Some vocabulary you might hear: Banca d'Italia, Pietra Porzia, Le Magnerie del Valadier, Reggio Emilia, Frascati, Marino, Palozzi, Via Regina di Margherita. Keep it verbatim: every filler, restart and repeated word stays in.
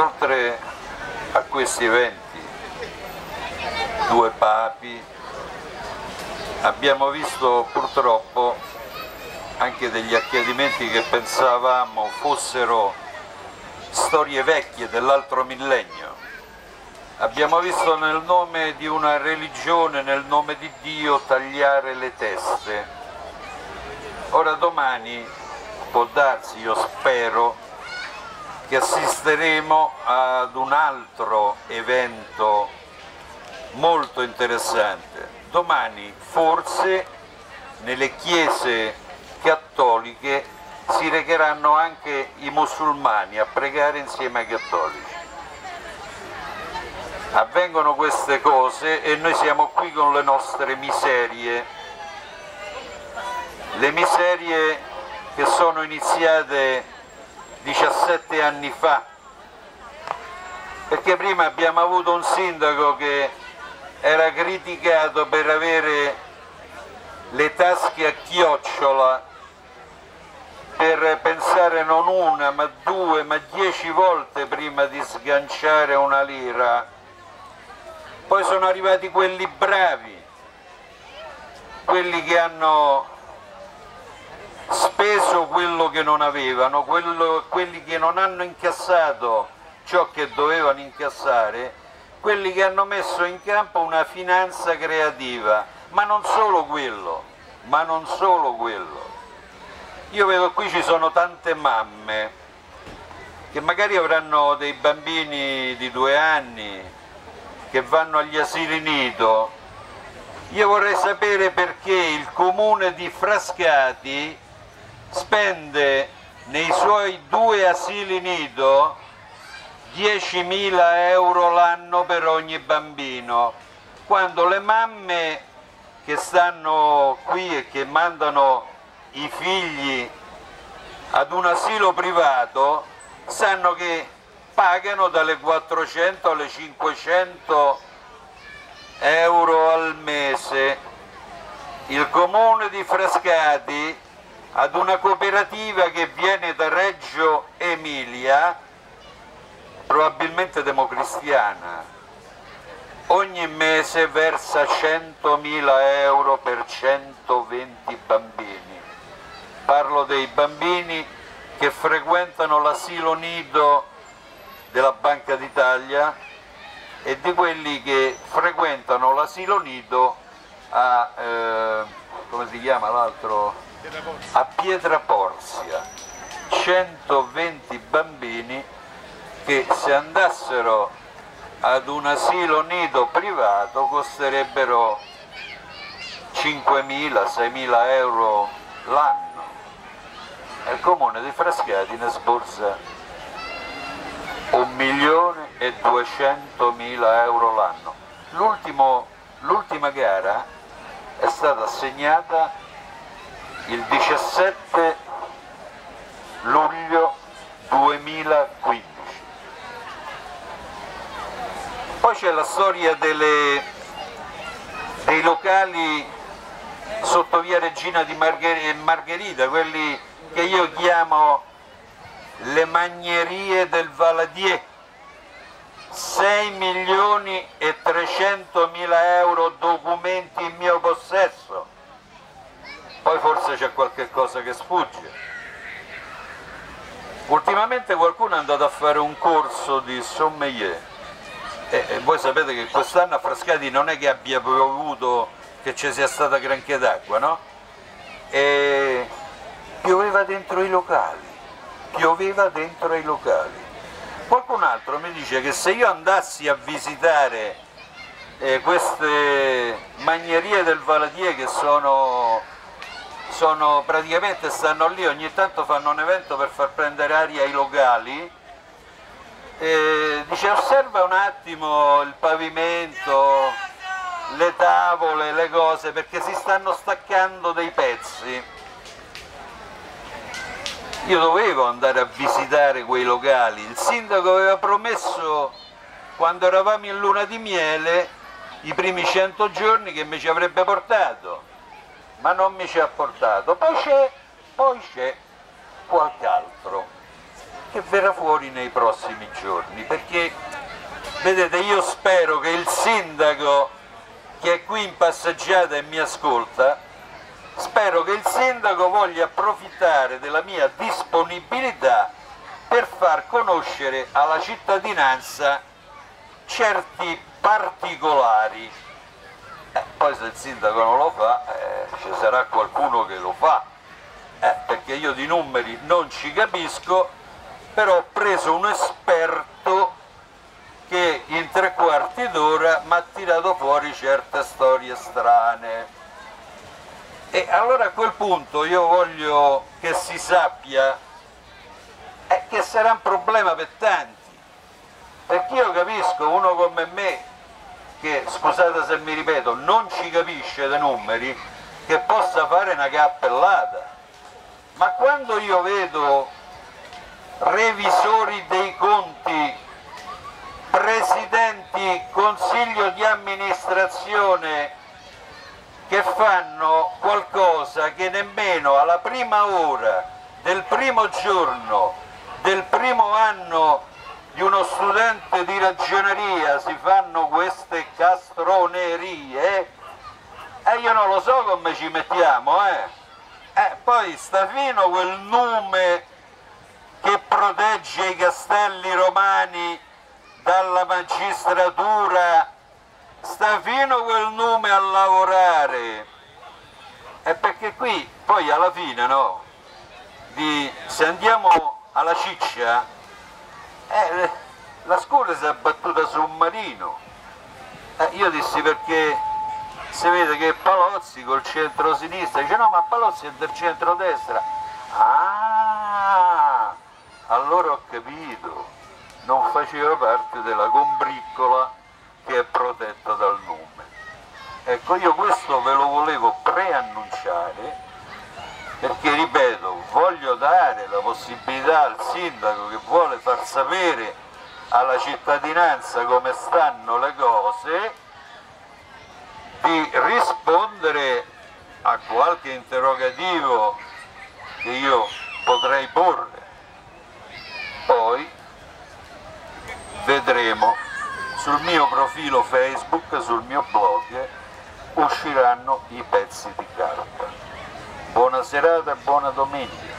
Oltre a questi eventi, due papi, abbiamo visto purtroppo anche degli accadimenti che pensavamo fossero storie vecchie dell'altro millennio. Abbiamo visto nel nome di una religione, nel nome di Dio, tagliare le teste. Ora domani può darsi, io spero, che assisteremo ad un altro evento molto interessante. Domani forse nelle chiese cattoliche si recheranno anche i musulmani a pregare insieme ai cattolici. Avvengono queste cose e noi siamo qui con le nostre miserie, le miserie che sono iniziate diciassette anni fa, perché prima abbiamo avuto un sindaco che era criticato per avere le tasche a chiocciola, per pensare non una ma due ma dieci volte prima di sganciare una lira. Poi sono arrivati quelli bravi, quelli che hanno speso quello che non avevano, quello, quelli che non hanno incassato ciò che dovevano incassare, quelli che hanno messo in campo una finanza creativa, ma non solo quello, ma non solo quello. Io vedo qui ci sono tante mamme che magari avranno dei bambini di due anni che vanno agli asili nido. Io vorrei sapere perché il comune di Frascati spende nei suoi due asili nido diecimila euro l'anno per ogni bambino, quando le mamme che stanno qui e che mandano i figli ad un asilo privato sanno che pagano dalle quattrocento alle cinquecento euro al mese. Il comune di Frascati, ad una cooperativa che viene da Reggio Emilia, probabilmente democristiana, ogni mese versa centomila euro per centoventi bambini. Parlo dei bambini che frequentano l'asilo nido della Banca d'Italia e di quelli che frequentano l'asilo nido a, eh, come si chiama l'altro? A Pietra Porzia. centoventi bambini che se andassero ad un asilo nido privato costerebbero cinquemila seimila euro l'anno e il comune di Frascati ne sborsa un milione e duecentomila euro l'anno. L'ultima gara è stata assegnata il diciassette luglio duemilaquindici. Poi c'è la storia delle, dei locali sotto via Regina di Margherita, quelli che io chiamo Le Magnerie del Valadier, sei milioni e trecentomila euro documenti in mio possesso. Poi forse c'è qualche cosa che sfugge. Ultimamente qualcuno è andato a fare un corso di sommelier. E, e voi sapete che quest'anno a Frascati non è che abbia piovuto, che ci sia stata granché d'acqua, no? E pioveva dentro i locali, pioveva dentro i locali. Qualcun altro mi dice che se io andassi a visitare eh, queste magnerie del Valadier, che sono, sono praticamente stanno lì, ogni tanto fanno un evento per far prendere aria ai locali, Eh, dice osserva un attimo il pavimento, le tavole, le cose, perché si stanno staccando dei pezzi. Io dovevo andare a visitare quei locali, il sindaco aveva promesso quando eravamo in luna di miele i primi cento giorni che mi ci avrebbe portato, ma non mi ci ha portato. Poi c'è, poi c'è qualc'altro. che verrà fuori nei prossimi giorni, perché vedete, io spero che il sindaco che è qui in passeggiata e mi ascolta, spero che il sindaco voglia approfittare della mia disponibilità per far conoscere alla cittadinanza certi particolari. Eh, poi se il sindaco non lo fa, eh, ci sarà qualcuno che lo fa, eh, perché io di numeri non ci capisco, però ho preso un esperto che in tre quarti d'ora mi ha tirato fuori certe storie strane. E allora a quel punto io voglio che si sappia eh, che sarà un problema per tanti, perché io capisco uno come me, che scusate se mi ripeto, non ci capisce dei numeri, che possa fare una cappellata, ma quando io vedo revisori dei conti, presidenti, consiglio di amministrazione che fanno qualcosa che nemmeno alla prima ora del primo giorno del primo anno di uno studente di ragioneria si fanno queste castronerie, e eh, io non lo so come ci mettiamo, eh, eh poi sta fino quel nome che protegge i castelli romani dalla magistratura, sta fino quel nome a lavorare, è perché qui poi alla fine, no, di, se andiamo alla ciccia, eh, la scuola si è abbattuta su Marino, eh, io dissi, perché si vede che Palozzi col centro-sinistra dice no, ma Palozzi è del centro-destra, ah, allora ho capito, non faceva parte della combriccola che è protetta dal nome. Ecco, io questo ve lo volevo preannunciare, perché ripeto, voglio dare la possibilità al sindaco che vuole far sapere alla cittadinanza come stanno le cose di rispondere a qualche interrogativo che io potrei porre. Poi vedremo. Sul mio profilo Facebook, sul mio blog, usciranno i pezzi di carta. Buona serata e buona domenica.